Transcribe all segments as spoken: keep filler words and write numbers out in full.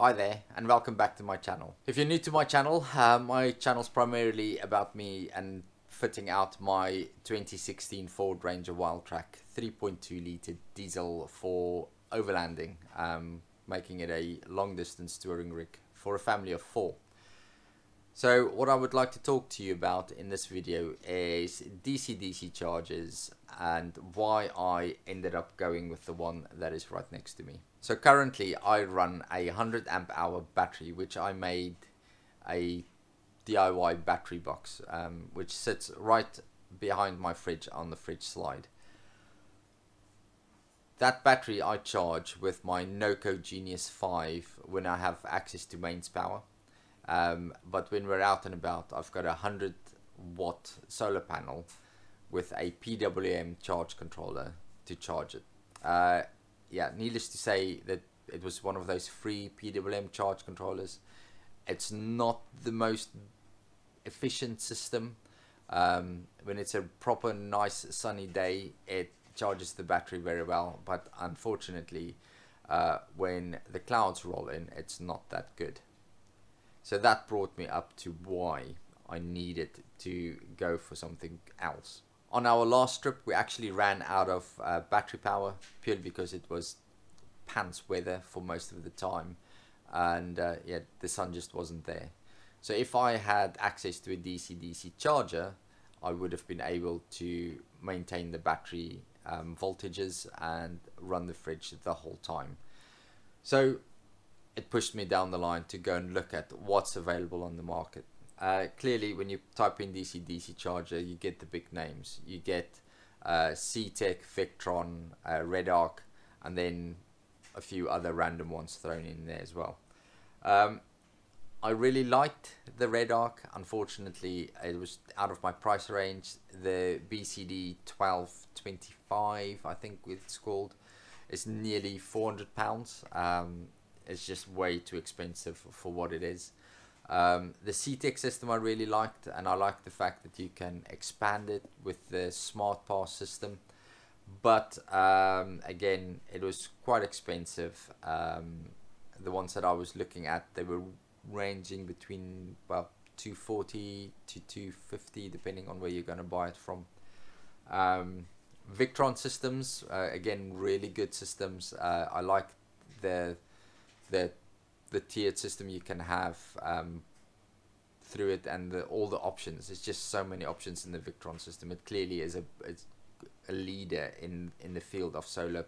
Hi there and welcome back to my channel. If you're new to my channel, uh, my channel's primarily about me and fitting out my twenty sixteen Ford Ranger Wildtrak three point two litre diesel for overlanding, um, making it a long distance touring rig for a family of four. So what I would like to talk to you about in this video is D C D C chargers and why I ended up going with the one that is right next to me. So currently I run a one hundred amp hour battery, which I made a D I Y battery box, um, which sits right behind my fridge on the fridge slide. That battery I charge with my Noco Genius five when I have access to mains power. Um, but when we're out and about, I've got a one hundred watt solar panel with a P W M charge controller to charge it. Uh, yeah, needless to say that it was one of those free P W M charge controllers. It's not the most efficient system. Um, when it's a proper nice sunny day, it charges the battery very well, but unfortunately uh, when the clouds roll in, it's not that good. So that brought me up to why I needed to go for something else. On our last trip, we actually ran out of uh, battery power purely because it was pants weather for most of the time, and uh, yeah, the sun just wasn't there. So if I had access to a D C D C charger, I would have been able to maintain the battery um, voltages and run the fridge the whole time. So it pushed me down the line to go and look at what's available on the market. Uh, clearly, when you type in D C D C charger, you get the big names. You get uh, C T E K, Vectron, uh, Red Arc, and then a few other random ones thrown in there as well. Um, I really liked the Red Arc. Unfortunately, it was out of my price range. The B C D twelve twenty-five, I think it's called, is nearly four hundred pounds. Um, It's just way too expensive for what it is. Um, the C T E K system I really liked, and I like the fact that you can expand it with the Smart Pass system. But um, again, it was quite expensive. Um, the ones that I was looking at, they were ranging between, well, two forty to two fifty, depending on where you're going to buy it from. Um, Victron systems, uh, again, really good systems. Uh, I like the The, the tiered system you can have um, through it, and the, all the options. There's just so many options in the Victron system. It clearly is a, it's a leader in, in the field of solar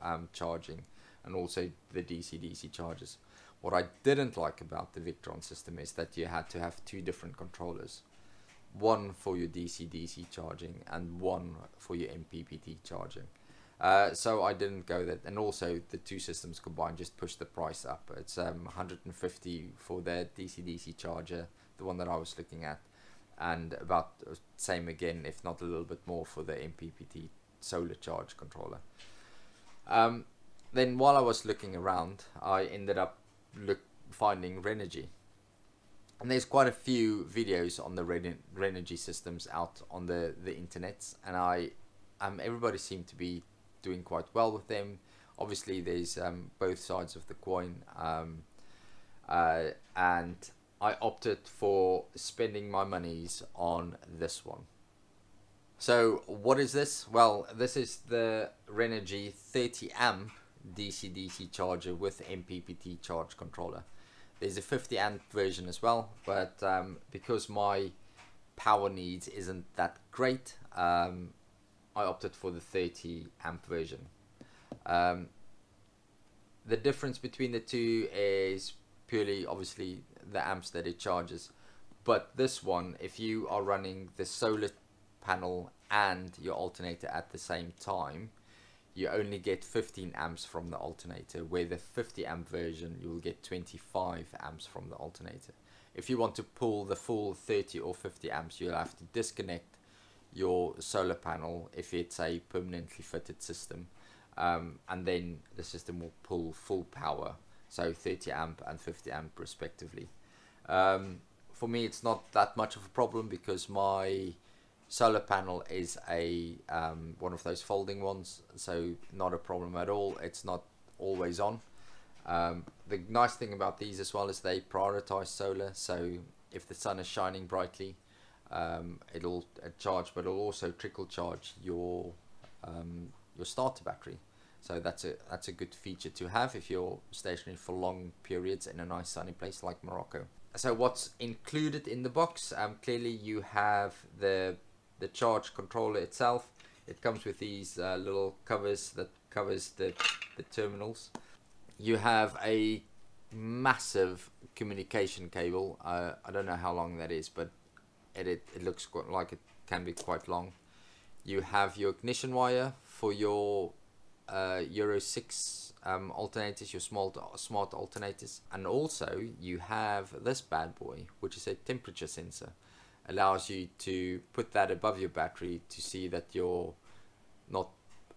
um, charging, and also the D C D C chargers. What I didn't like about the Victron system is that you had to have two different controllers. One for your D C D C charging and one for your M P P T charging. Uh, so I didn't go that, and also the two systems combined just pushed the price up. It's um, one hundred and fifty for the D C D C charger, the one that I was looking at, and about same again, if not a little bit more, for the M P P T solar charge controller. Um, then while I was looking around, I ended up look, finding Renogy, and there's quite a few videos on the Ren Renogy systems out on the the internets, and I um everybody seemed to be doing quite well with them. Obviously there's um, both sides of the coin, um, uh, and I opted for spending my monies on this one. So what is this? Well, this is the Renogy thirty amp D C D C charger with M P P T charge controller. There's a fifty amp version as well, but um, because my power needs isn't that great, um, I opted for the thirty amp version. Um, the difference between the two is purely obviously the amps that it charges, but this one, if you are running the solar panel and your alternator at the same time, you only get fifteen amps from the alternator, where the fifty amp version you will get twenty-five amps from the alternator. If you want to pull the full thirty or fifty amps, you'll have to disconnect your solar panel if it's a permanently fitted system, um, and then the system will pull full power, so thirty amp and fifty amp respectively. Um, for me, it's not that much of a problem because my solar panel is a um, one of those folding ones, so not a problem at all. It's not always on, Um, the nice thing about these as well is they prioritize solar, so if the sun is shining brightly, um, it'll charge, but it'll also trickle charge your um, your starter battery. So that's a that's a good feature to have if you're stationary for long periods in a nice sunny place like Morocco. So what's included in the box? Um, clearly you have the the charge controller itself. It comes with these uh, little covers that covers the the terminals. You have a massive communication cable. Uh, I don't know how long that is, but it, it, it looks quite like it can be quite long. You have your ignition wire for your uh, Euro six um, alternators, your small, smart alternators. And also you have this bad boy, which is a temperature sensor. Allows you to put that above your battery to see that you're not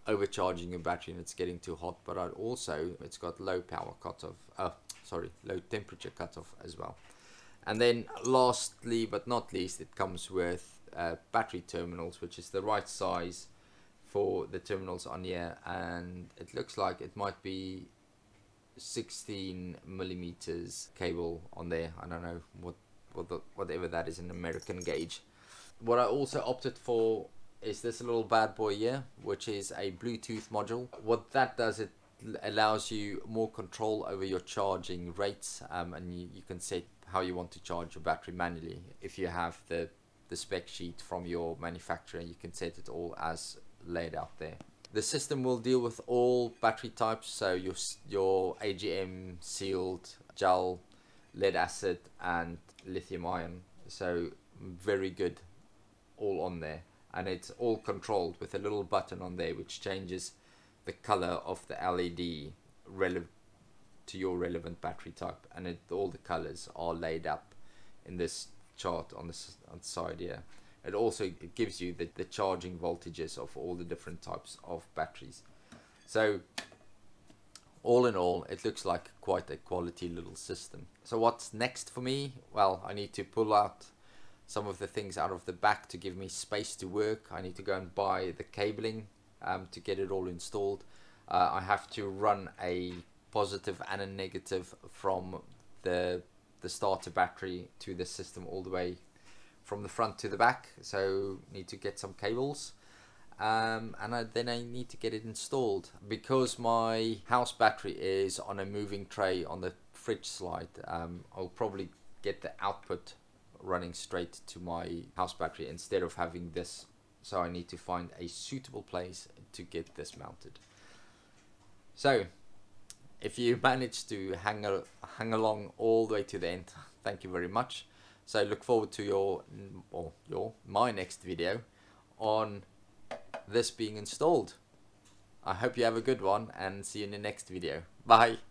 overcharging your battery and it's getting too hot, but also it's got low power cutoff, uh, sorry, low temperature cutoff as well. And then lastly but not least, it comes with uh, battery terminals, which is the right size for the terminals on here, and it looks like it might be sixteen millimeters cable on there. I don't know what whatever that is, an American gauge. What I also opted for is this little bad boy here, which is a Bluetooth module. What that does, it allows you more control over your charging rates, um, and you, you can set how you want to charge your battery manually. If you have the, the spec sheet from your manufacturer, you can set it all as laid out there. The system will deal with all battery types, so your, your A G M, sealed, gel, lead acid and lithium ion, so very good, all on there, and it's all controlled with a little button on there which changes the color of the L E D relevant to your relevant battery type, and it, all the colors are laid up in this chart on this on the side here. It also gives you the, the charging voltages of all the different types of batteries. So all in all, it looks like quite a quality little system. So what's next for me? Well, I need to pull out some of the things out of the back to give me space to work. I need to go and buy the cabling um, to get it all installed. Uh, I have to run a positive and a negative from the, the starter battery to the system all the way from the front to the back. So need to get some cables. Um, and I, then I need to get it installed. Because my house battery is on a moving tray on the fridge slide, um, I'll probably get the output running straight to my house battery instead of having this, so I need to find a suitable place to get this mounted. So if you managed to hang, a, hang along all the way to the end, thank you very much. So look forward to your, or your, my next video on this being installed. I hope you have a good one and see you in the next video. Bye.